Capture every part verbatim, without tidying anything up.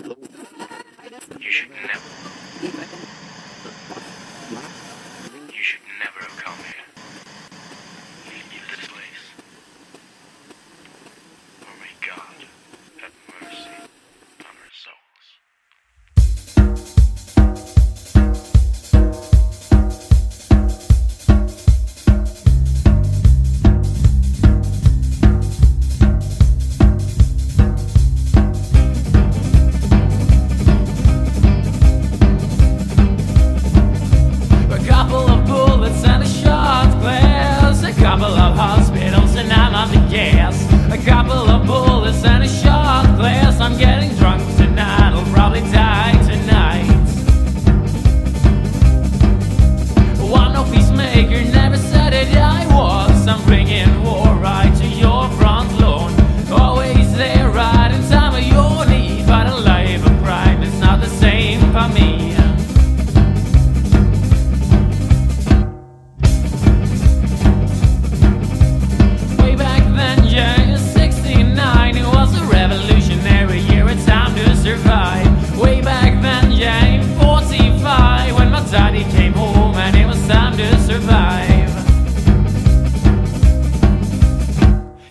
You should never. You should never have come here. Leave this place. Oh my God, have mercy on our souls.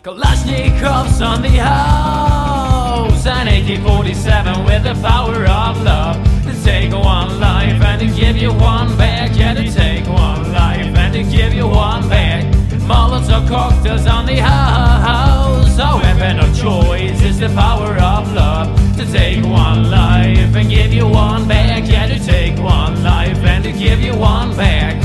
Kalashnikovs on the house, an A K forty-seven with the power of love. To take one life and to give you one back. Yeah, to take one life and to give you one back. Molotov cocktails on the house, our weapon of choice is the power of love. To take one life and give you one back. Yeah, to take one life and to give you one back.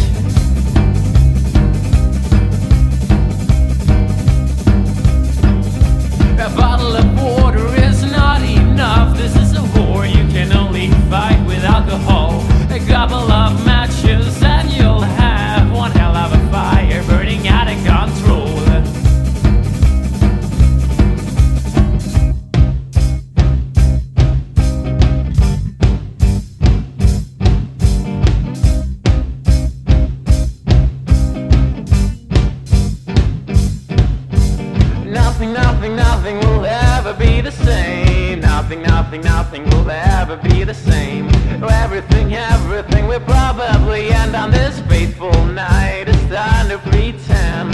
Nothing, nothing will ever be the same. Nothing, nothing, nothing will ever be the same. Everything, everything will probably end on this fateful night. It's time to pretend.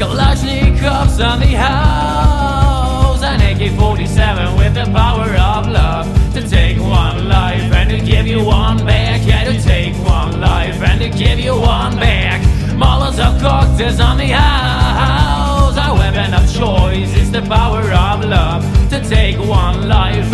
Kalashnikovs on the house, an A K forty-seven with the power of love. To take one life and to give you one back. Yeah, to take one life and to give you one back. Molotov cocktails on the house, our weapon of choice is the power of love. To take one life